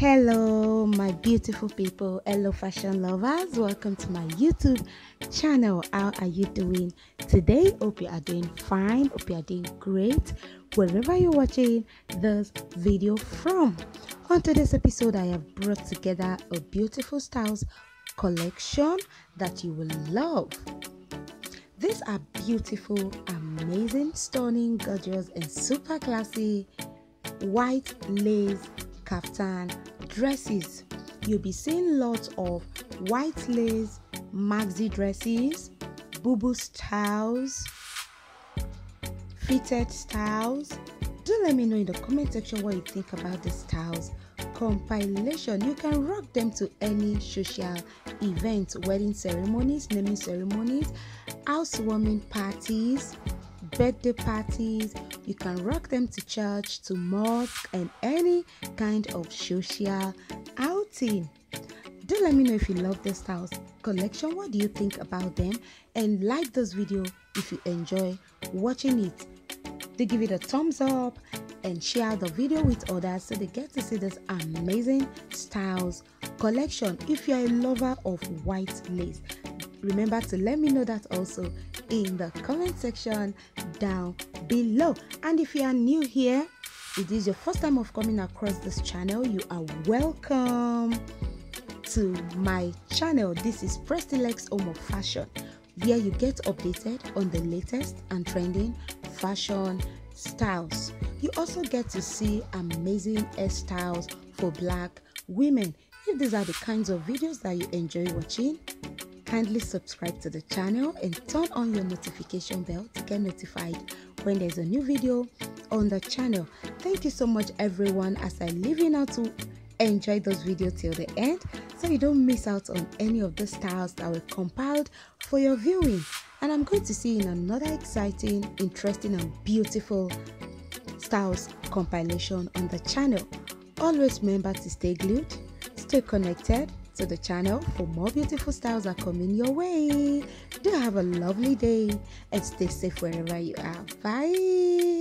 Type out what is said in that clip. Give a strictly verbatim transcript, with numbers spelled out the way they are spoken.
Hello my beautiful people, hello fashion lovers, welcome to my YouTube channel. How are you doing today? Hope you are doing fine, hope you are doing great wherever you're watching this video from. On today's episode, I have brought together a beautiful styles collection that you will love. These are beautiful, amazing, stunning, gorgeous and super classy white lace kaftan dresses. You'll be seeing lots of white lace maxi dresses, boubou styles, fitted styles. Do let me know in the comment section what you think about the styles compilation. You can rock them to any social event, wedding ceremonies, naming ceremonies, housewarming parties, birthday parties. You can rock them to church, to mosque and any kind of social outing. Do let me know if you love the styles collection. What do you think about them? And like this video if you enjoy watching it. Do give it a thumbs up and share the video with others so they get to see this amazing styles collection. If you're a lover of white lace, remember to let me know that also in the comment section down below. And if you are new here, it is your first time of coming across this channel, you are welcome to my channel. This is Prestilex Home of Fashion, where you get updated on the latest and trending fashion styles. You also get to see amazing hairstyles for Black women. If these are the kinds of videos that you enjoy watching, kindly subscribe to the channel and turn on your notification bell to get notified when there's a new video on the channel. Thank you so much everyone, as I leave you now to enjoy those videos till the end so you don't miss out on any of the styles that were compiled for your viewing. And I'm going to see you in another exciting, interesting and beautiful styles compilation on the channel. Always remember to stay glued, stay connected to the channel for more beautiful styles are coming your way. Do have a lovely day and stay safe wherever you are. Bye.